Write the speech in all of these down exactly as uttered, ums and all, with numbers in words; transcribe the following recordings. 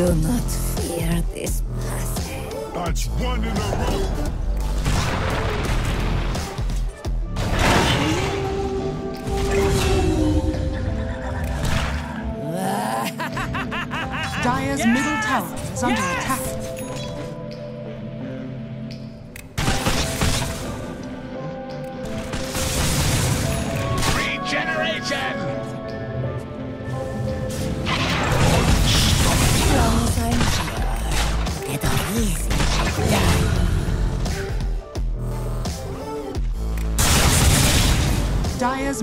Do not fear this passage. That's one in a row. Dire's yes! middle tower is under yes! attack. Regeneration! Close, I'm sure. Get off easy. Yeah. Dire's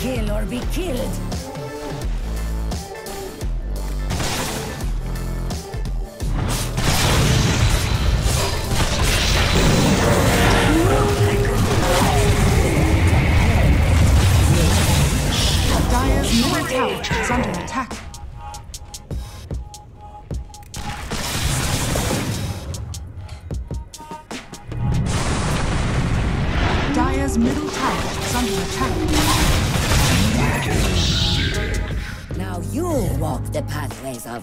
Kill or be killed. Dire's middle tower is under attack. Dire's middle tower is under attack. Now you walk the pathways of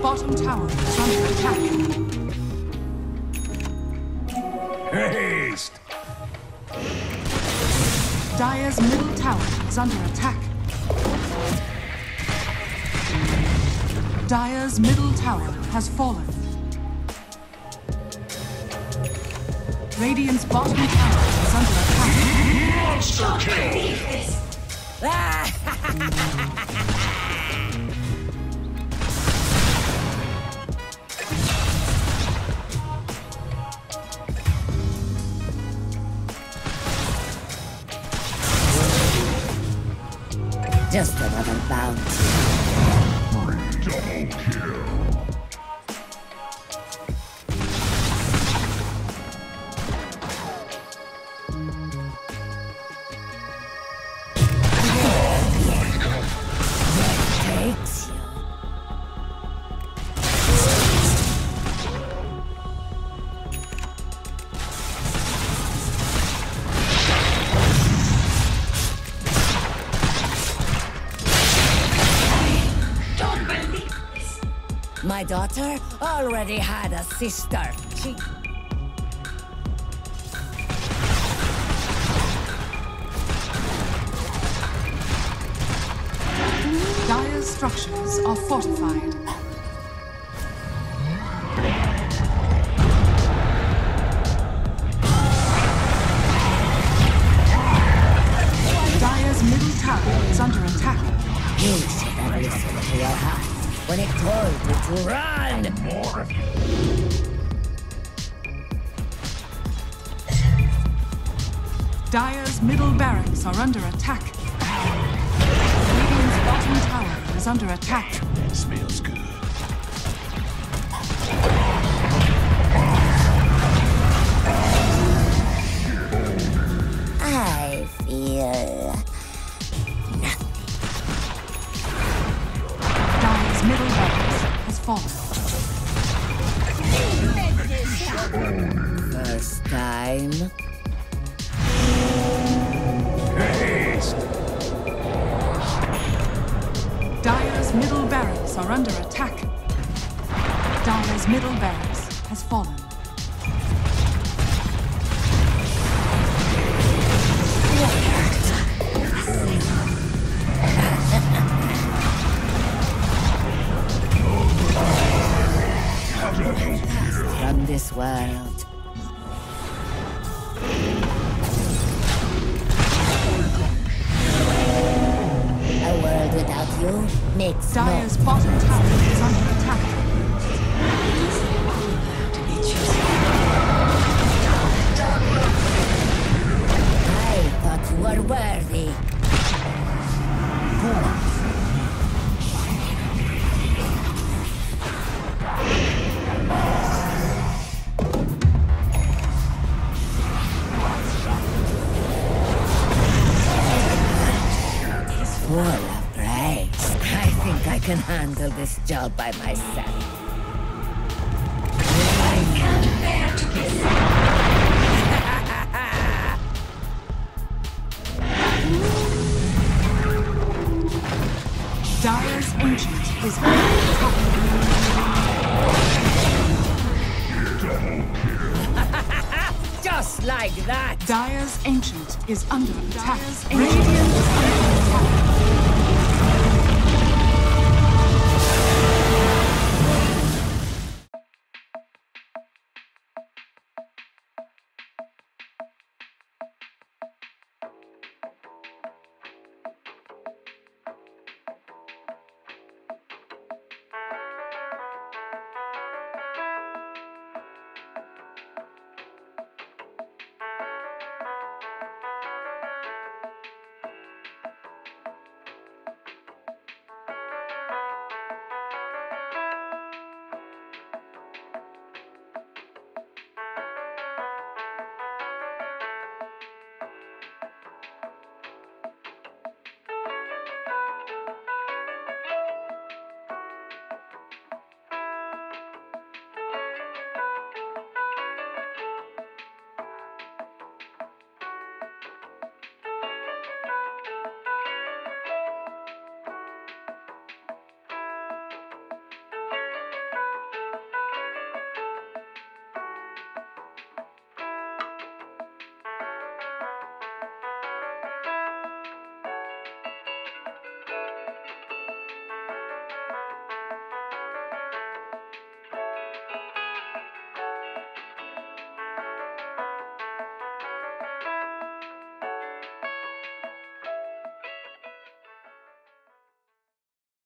Bottom tower is under attack. Haste! Dire's middle tower is under attack. Dire's middle tower has fallen. Radiant's bottom tower is under attack. Monster kill! Ah! Just another bounce. Free double kill. My daughter already had a sister. She... Dire's structures are fortified. Dire's middle tower is under attack. You should have listened to your heart when it told you to run! More of you! Dire's middle barracks are under attack. Radiant's bottom tower is under attack. That smells good. I feel... middle barracks has fallen. First time. Haste. Dire's middle barracks are under attack. Dire's middle barracks has fallen. world. A world without you makes Dyer's no bottom tower is under attack. It is an honor to be chosen. I thought you were worthy. Four. Full of grace. I think I can handle this job by myself. I can't bear to be sad. Dyer's ancient is under attack. Just like that. Dyer's ancient is under attack. Radiant.